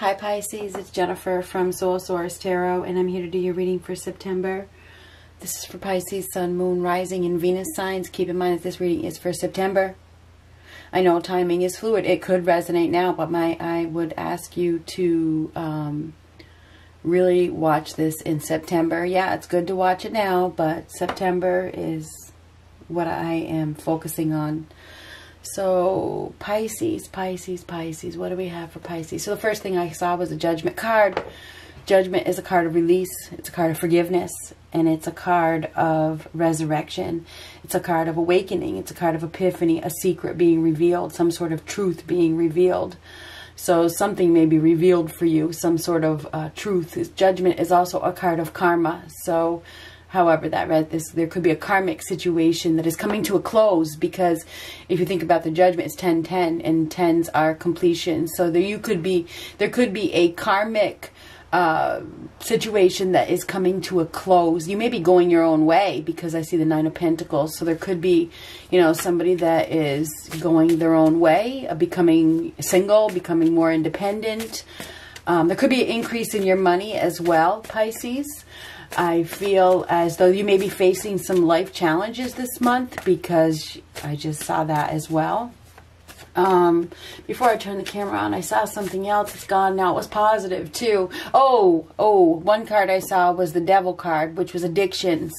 Hi Pisces, it's Jennifer from Soul Source Tarot, and I'm here to do your reading for September. This is for Pisces, Sun, Moon, Rising, and Venus signs. Keep in mind that this reading is for September. I know timing is fluid. It could resonate now, but I would ask you to really watch this in September. Yeah, it's good to watch it now, but September is what I am focusing on. So Pisces, what do we have for Pisces? So the first thing I saw was a Judgment card. Judgment is a card of release. It's a card of forgiveness. And it's a card of resurrection. It's a card of awakening. It's a card of epiphany, a secret being revealed, some sort of truth being revealed. So something may be revealed for you, some sort of truth. Judgment is also a card of karma. So however that read this, there could be a karmic situation that is coming to a close, because if you think about the Judgment, it's 10-10, and 10s are completion. So there could be a karmic situation that is coming to a close. You may be going your own way, because I see the Nine of Pentacles. So there could be, you know, somebody that is going their own way, becoming single, becoming more independent. There could be an increase in your money as well, Pisces. I feel as though you may be facing some life challenges this month, because I just saw that as well. Before I turned the camera on, I saw something else. It's gone now. It was positive too. One card I saw was the Devil card, which was addictions.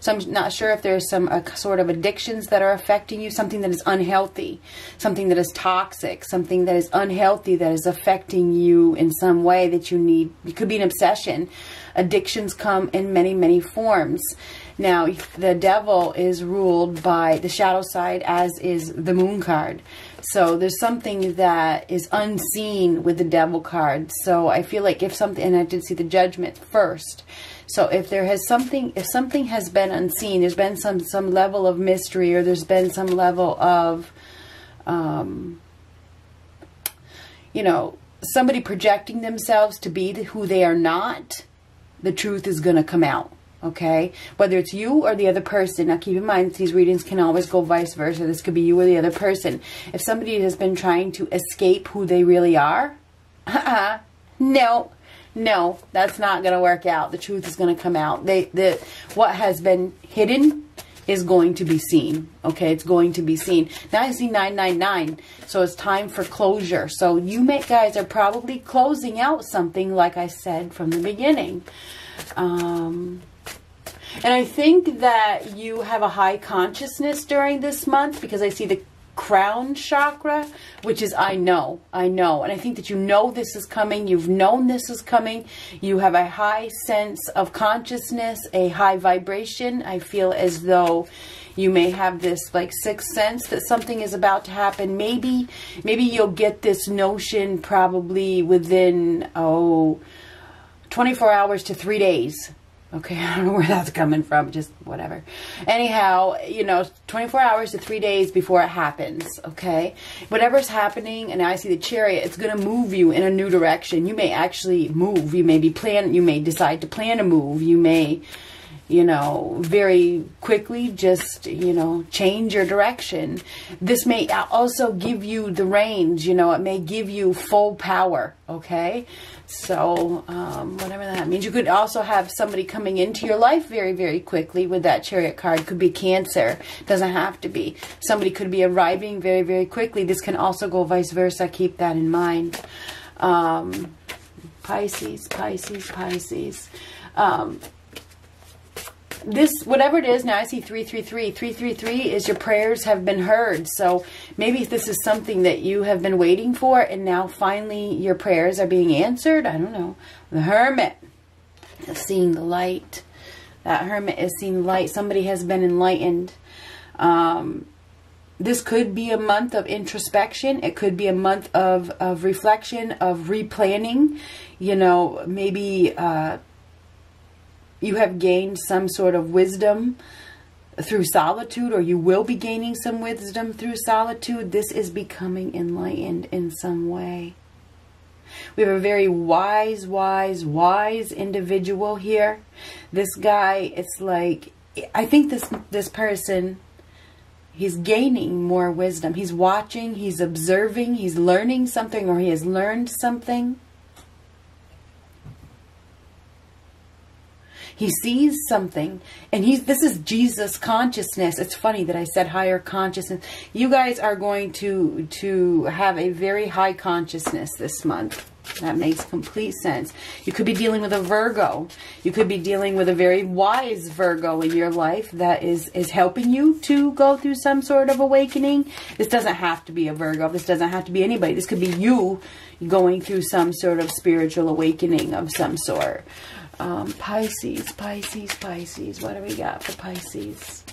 So I'm not sure if there's some sort of addictions that are affecting you, something that is unhealthy, something that is toxic, something that is unhealthy that is affecting you in some way that you need. It could be an obsession. Addictions come in many, many forms. Now, the Devil is ruled by the shadow side, as is the Moon card. So there's something that is unseen with the Devil card. So I feel like if something, and I did see the Judgment first. So if there has something, if something has been unseen, there's been some level of mystery, or there's been some level of, you know, somebody projecting themselves to be who they are not, the truth is going to come out. Okay, whether it's you or the other person. Now keep in mind, these readings can always go vice versa. This could be you or the other person. If somebody has been trying to escape who they really are, no, that's not going to work out. The truth is going to come out. What has been hidden is going to be seen. Okay, it's going to be seen. Now I see 999, so it's time for closure. So you guys are probably closing out something, like I said from the beginning. And I think that you have a high consciousness during this month, because I see the crown chakra, which is I know. And I think that you know this is coming. You've known this is coming. You have a high sense of consciousness, a high vibration. I feel as though you may have this like sixth sense that something is about to happen. Maybe you'll get this notion probably within, 24 hours to 3 days. Okay, I don't know where that's coming from, just whatever. Anyhow, you know, 24 hours to 3 days before it happens, okay? Whatever's happening, and I see the Chariot, it's going to move you in a new direction. You may actually move. You may be planning. You may decide to plan a move. You may, you know, very quickly just, you know, change your direction. This may also give you the range, you know, it may give you full power, okay? So, whatever that means. You could also have somebody coming into your life very, very quickly with that Chariot card. Could be Cancer. Doesn't have to be. Somebody could be arriving very, very quickly. This can also go vice versa. Keep that in mind. Pisces. This, whatever it is, now I see 333. 333 is your prayers have been heard. So maybe this is something that you have been waiting for, and now finally your prayers are being answered. I don't know. The Hermit is seeing the light. That Hermit is seeing light. Somebody has been enlightened. This could be a month of introspection. It could be a month of reflection, of replanning. You know, maybe you have gained some sort of wisdom through solitude, or you will be gaining some wisdom through solitude. This is becoming enlightened in some way. We have a very wise individual here. This guy, it's like, I think this person, He's gaining more wisdom. He's watching, he's observing, he's learning something, or he has learned something. He sees something, and this is Jesus consciousness. It's funny that I said higher consciousness. You guys are going to have a very high consciousness this month. That makes complete sense. You could be dealing with a Virgo. You could be dealing with a very wise Virgo in your life that is helping you to go through some sort of awakening. This doesn't have to be a Virgo. This doesn't have to be anybody. This could be you going through some sort of spiritual awakening of some sort. Pisces. What do we got for Pisces?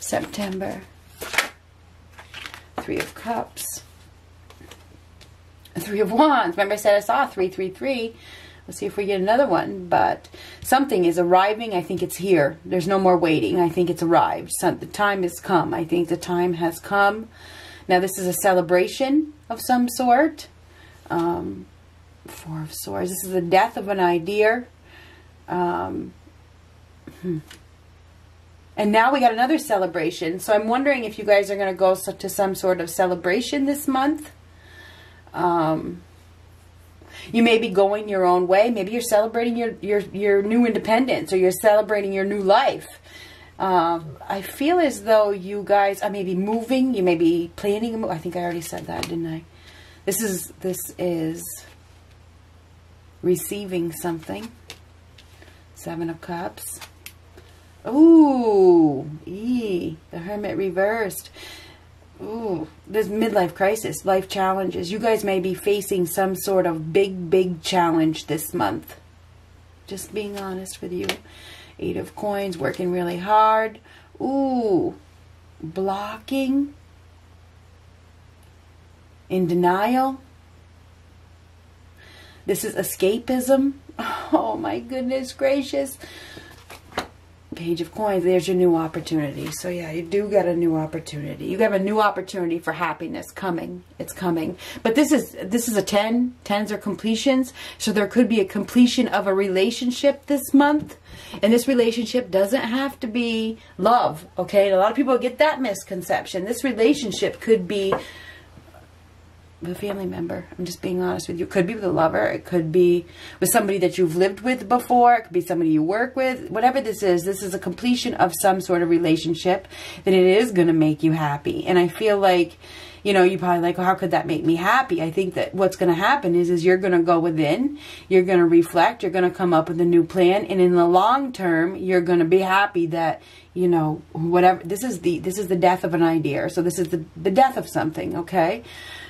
September. 3 of Cups. 3 of Wands. Remember I said I saw 333. Let's see if we get another one. But something is arriving. I think it's here. There's no more waiting. I think it's arrived. The time has come. I think the time has come. Now this is a celebration of some sort. 4 of Swords. This is the death of an idea. And now we got another celebration. So I'm wondering if you guys are going to go to some sort of celebration this month. You may be going your own way. Maybe you're celebrating your new independence, or you're celebrating your new life. I feel as though you guys are maybe moving. You may be planning a move. I think I already said that, didn't I? This is receiving something. 7 of Cups. Ooh, the Hermit reversed. Ooh, this midlife crisis, life challenges. You guys may be facing some sort of big challenge this month. Just being honest with you. 8 of Coins, working really hard. Ooh, blocking. In denial. This is escapism. Oh my goodness gracious. Page of Coins, there's your new opportunity. So yeah, you do get a new opportunity. You have a new opportunity for happiness coming. It's coming. But this is a 10. 10s are completions. So there could be a completion of a relationship this month. And this relationship doesn't have to be love, okay? And a lot of people get that misconception. This relationship could be a family member. I'm just being honest with you. It could be with a lover. It could be with somebody that you've lived with before. It could be somebody you work with. Whatever this is a completion of some sort of relationship that it is going to make you happy. And I feel like, you know, you're probably like, well, how could that make me happy? I think that what's going to happen is you're going to go within. You're going to reflect. You're going to come up with a new plan. And in the long term, you're going to be happy that, you know, whatever. This is the death of an idea. So this is the death of something, okay?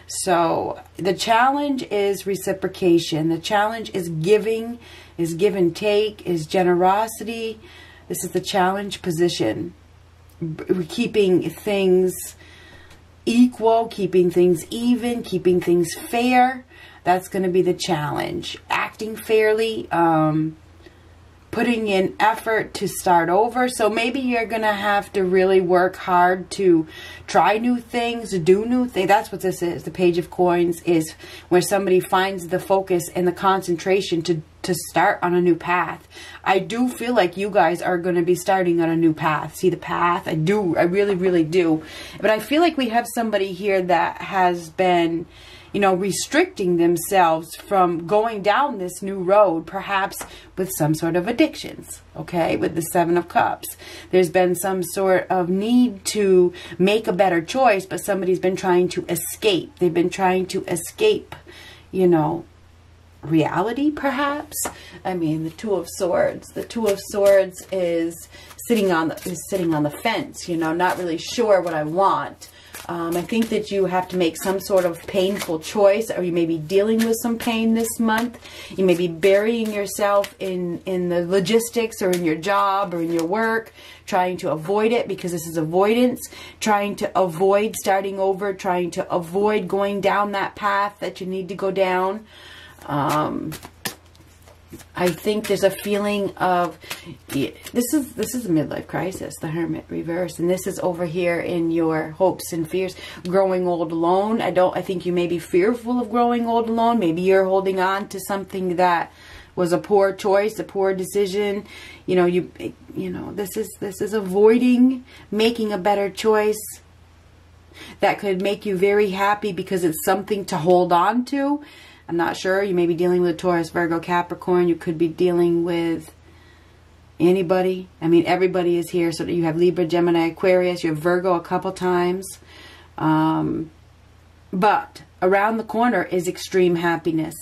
So the challenge is reciprocation. The challenge is giving, is give and take, is generosity. This is the challenge position. We're keeping things equal, keeping things even, keeping things fair. That's going to be the challenge. Acting fairly, putting in effort to start over. So maybe you're going to have to really work hard to try new things, do new things. That's what this is. The Page of Coins is where somebody finds the focus and the concentration to start on a new path. I do feel like you guys are going to be starting on a new path. See the path? I do. I really, really do. But I feel like we have somebody here that has been, you know, restricting themselves from going down this new road, perhaps with some sort of addictions, okay, with the 7 of Cups. There's been some sort of need to make a better choice, but somebody's been trying to escape. They've been trying to escape, you know, reality, perhaps. I mean, the 2 of Swords. The 2 of Swords is sitting on the fence, you know, not really sure what I want. I think that you have to make some sort of painful choice, or you may be dealing with some pain this month. You may be burying yourself in the logistics, or in your job, or in your work, trying to avoid it, because this is avoidance, trying to avoid starting over, trying to avoid going down that path that you need to go down. I think there's a feeling of, this is a midlife crisis, the Hermit reverse, and this is over here in your hopes and fears, growing old alone. I think you may be fearful of growing old alone. Maybe you're holding on to something that was a poor choice, a poor decision. You know, this is avoiding making a better choice that could make you very happy because it's something to hold on to. I'm not sure. You may be dealing with Taurus, Virgo, Capricorn. You could be dealing with anybody. I mean, everybody is here. So you have Libra, Gemini, Aquarius. You have Virgo a couple times. But around the corner is extreme happiness.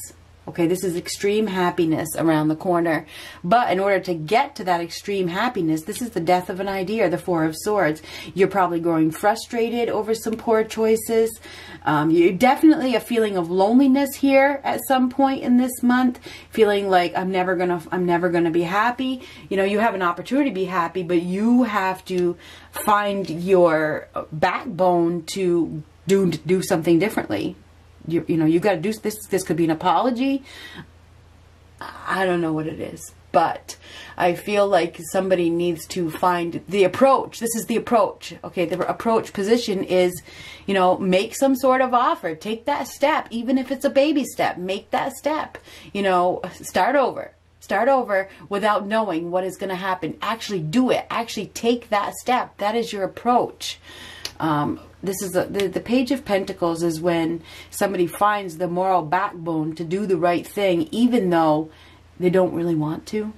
Okay, this is extreme happiness around the corner. But in order to get to that extreme happiness, this is the death of an idea, the Four of Swords. You're probably growing frustrated over some poor choices. You're definitely a feeling of loneliness here at some point in this month, feeling like I'm never gonna be happy. You know, you have an opportunity to be happy, but you have to find your backbone to do something differently. You know, you got to do this. This could be an apology. I don't know what it is, but I feel like somebody needs to find the approach. This is the approach. Okay. The approach position is, you know, make some sort of offer, take that step. Even if it's a baby step, make that step, you know, start over without knowing what is going to happen. Actually do it. Actually take that step. That is your approach. This is the Page of Pentacles is when somebody finds the moral backbone to do the right thing, even though they don't really want to.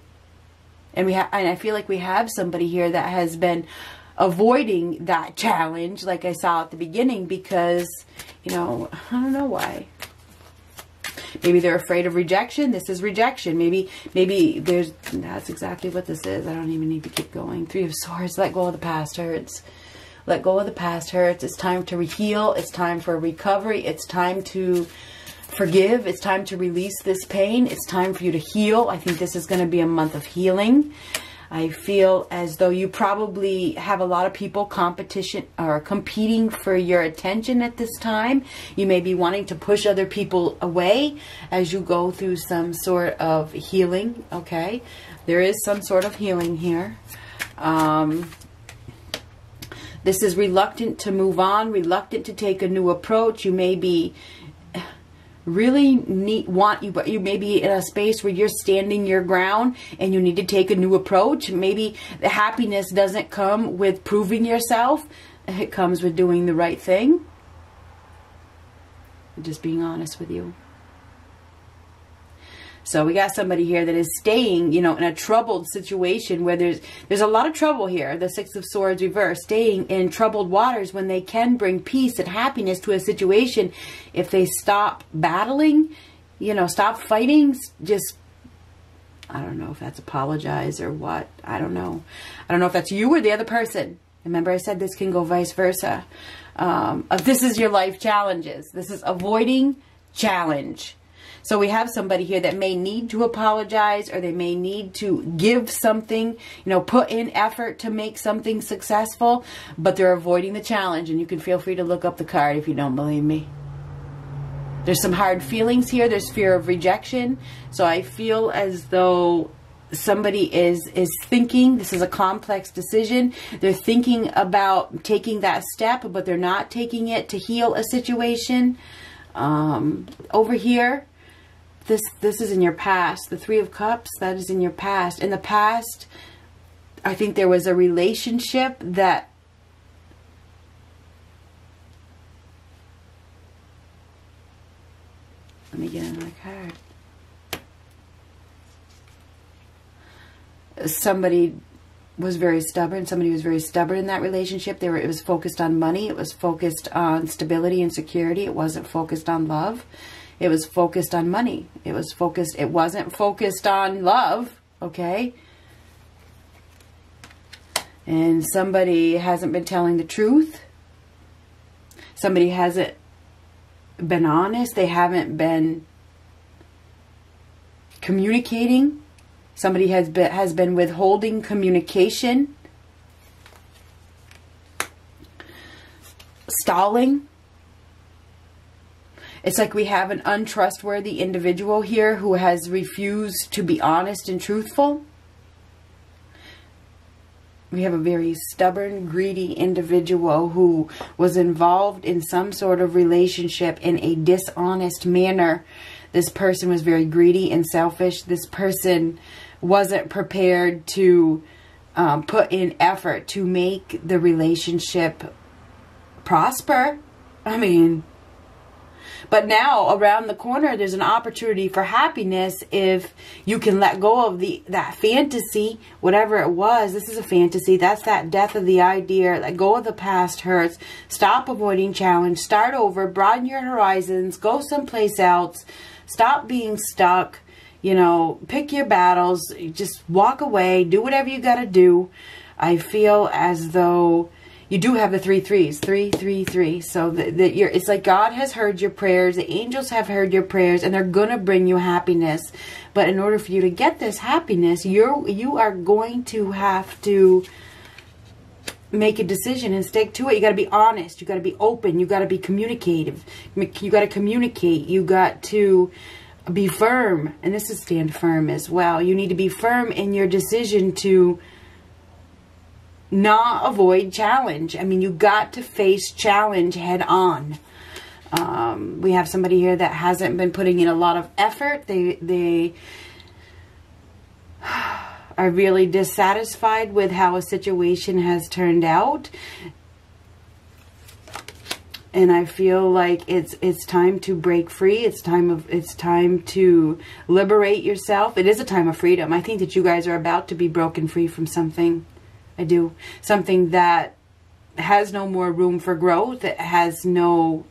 And I feel like we have somebody here that has been avoiding that challenge, like I saw at the beginning, because, you know, I don't know why. Maybe they're afraid of rejection. This is rejection. Maybe that's exactly what this is. I don't even need to keep going. Three of Swords, let go of the past hurts. Let go of the past hurts. It's time to heal. It's time for recovery. It's time to forgive. It's time to release this pain. It's time for you to heal. I think this is going to be a month of healing. I feel as though you probably have a lot of people competing for your attention at this time. You may be wanting to push other people away as you go through some sort of healing. Okay. There is some sort of healing here. This is reluctant to move on, reluctant to take a new approach. You may be you may be in a space where you're standing your ground and you need to take a new approach. Maybe the happiness doesn't come with proving yourself. It comes with doing the right thing. I'm just being honest with you. So we got somebody here that is staying, you know, in a troubled situation where there's a lot of trouble here. The Six of Swords reversed, staying in troubled waters when they can bring peace and happiness to a situation. If they stop battling, you know, stop fighting, just, I don't know if that's apologize or what. I don't know. I don't know if that's you or the other person. Remember I said this can go vice versa. This is your life challenges. This is avoiding challenge. So we have somebody here that may need to apologize, or they may need to give something, you know, put in effort to make something successful, but they're avoiding the challenge. And you can feel free to look up the card if you don't believe me. There's some hard feelings here. There's fear of rejection. So I feel as though somebody is thinking, this is a complex decision. They're thinking about taking that step, but they're not taking it to heal a situation. Over here, this is in your past. The Three of Cups, that is in your past. In the past, I think there was a relationship that let me get another card. Somebody was very stubborn in that relationship. It was focused on money. It was focused on stability and security. It wasn't focused on love. It was focused on money. It wasn't focused on love. Okay. And somebody hasn't been telling the truth. Somebody hasn't been honest. They haven't been communicating. Somebody has been withholding communication. Stalling. It's like we have an untrustworthy individual here who has refused to be honest and truthful. We have a very stubborn, greedy individual who was involved in some sort of relationship in a dishonest manner This person was very greedy and selfish. This person wasn't prepared to put in effort to make the relationship prosper. I mean, but now around the corner, there's an opportunity for happiness if you can let go of that fantasy, whatever it was. This is a fantasy. That's that death of the idea. Let go of the past hurts. Stop avoiding challenge. Start over. Broaden your horizons. Go someplace else. Stop being stuck. You know, pick your battles. Just walk away. Do whatever you got to do. I feel as though you do have the three threes, 3, 3, 3. So that it's like God has heard your prayers, the angels have heard your prayers, and they're gonna bring you happiness. But in order for you to get this happiness, you are going to have to make a decision and stick to it. You got to be honest. You got to be open. You got to be communicative. You got to communicate. You got to be firm, and this is stand firm as well. You need to be firm in your decision to not avoid challenge. I mean, you got to face challenge head on. We have somebody here that hasn't been putting in a lot of effort. They are really dissatisfied with how a situation has turned out. And I feel like it's time to break free. It's time to liberate yourself. It is a time of freedom. I think that you guys are about to be broken free from something. I do. Something that has no more room for growth, that has no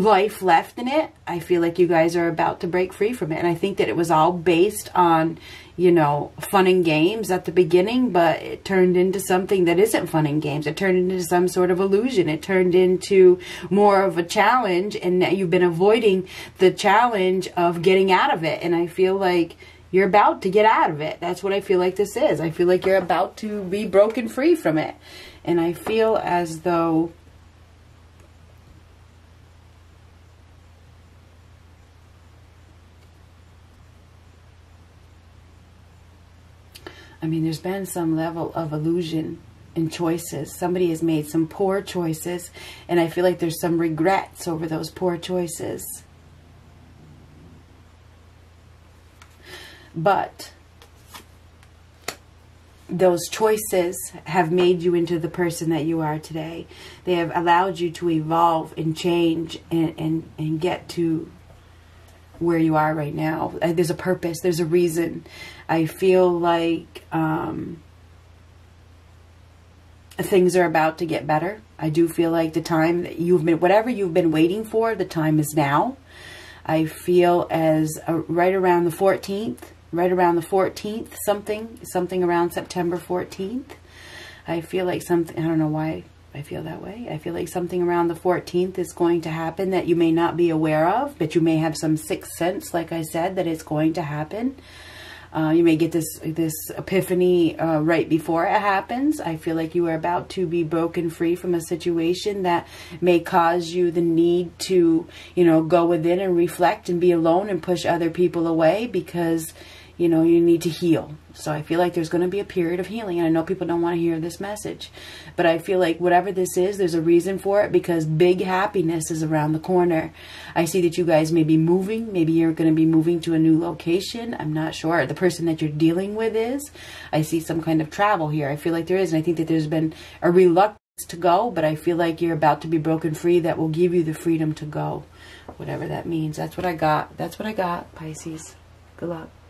life left in it. I feel like you guys are about to break free from it. And I think that it was all based on, you know, fun and games at the beginning, but it turned into something that isn't fun and games. It turned into some sort of illusion. It turned into more of a challenge, and that you've been avoiding the challenge of getting out of it. And I feel like you're about to get out of it. That's what I feel like this is. I feel like you're about to be broken free from it. And I feel as though I mean, there's been some level of illusion in choices. Somebody has made some poor choices, and I feel like there's some regrets over those poor choices. But those choices have made you into the person that you are today. They have allowed you to evolve and change and get to where you are right now. There's a purpose. There's a reason. I feel like things are about to get better. I do feel like the time that you've been, whatever you've been waiting for, the time is now. I feel as right around the 14th. Right around the 14th, something around September 14th. I feel like something, I don't know why I feel that way. I feel like something around the 14th is going to happen that you may not be aware of, but you may have some sixth sense, like I said, that it's going to happen. You may get this epiphany right before it happens. I feel like you are about to be broken free from a situation that may cause you the need to, you know, go within and reflect and be alone and push other people away because, you know, you need to heal. So I feel like there's going to be a period of healing. And I know people don't want to hear this message, but I feel like whatever this is, there's a reason for it because big happiness is around the corner. I see that you guys may be moving. Maybe you're going to be moving to a new location. I'm not sure. The person that you're dealing with is. I see some kind of travel here. I feel like there is. And I think that there's been a reluctance to go, but I feel like you're about to be broken free. That will give you the freedom to go, whatever that means. That's what I got. That's what I got, Pisces. Good luck.